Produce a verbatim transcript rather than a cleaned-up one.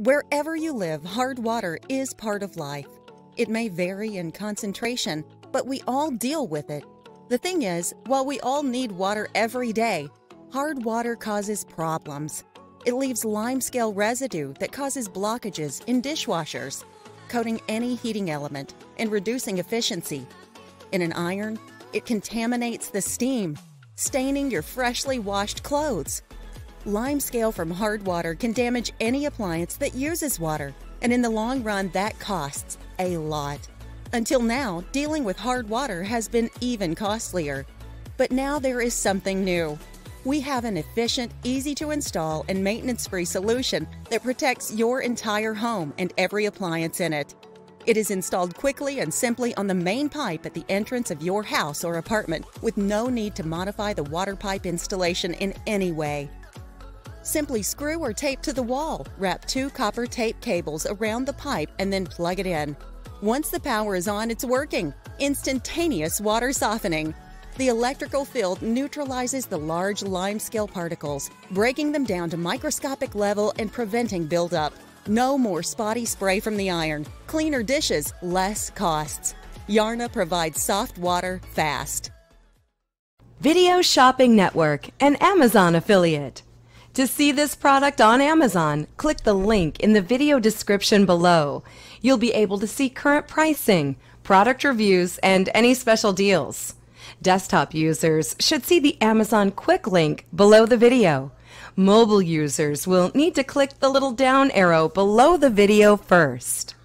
Wherever you live, hard water is part of life. It may vary in concentration, but we all deal with it. The thing is, while we all need water every day, hard water causes problems. It leaves limescale residue that causes blockages in dishwashers, coating any heating element and reducing efficiency. In an iron, it contaminates the steam, staining your freshly washed clothes. Limescale from hard water can damage any appliance that uses water, and in the long run, that costs a lot. Until now, dealing with hard water has been even costlier. But now there is something new. We have an efficient, easy-to-install and maintenance-free solution that protects your entire home and every appliance in it. It is installed quickly and simply on the main pipe at the entrance of your house or apartment, with no need to modify the water pipe installation in any way. Simply screw or tape to the wall, wrap two copper tape cables around the pipe, and then plug it in. Once the power is on, it's working. Instantaneous water softening. The electrical field neutralizes the large limescale particles, breaking them down to microscopic level and preventing buildup. No more spotty spray from the iron. Cleaner dishes, less costs. Yarna provides soft water fast. Video Shopping Network, an Amazon affiliate. To see this product on Amazon, click the link in the video description below. You'll be able to see current pricing, product reviews, and any special deals. Desktop users should see the Amazon quick link below the video. Mobile users will need to click the little down arrow below the video first.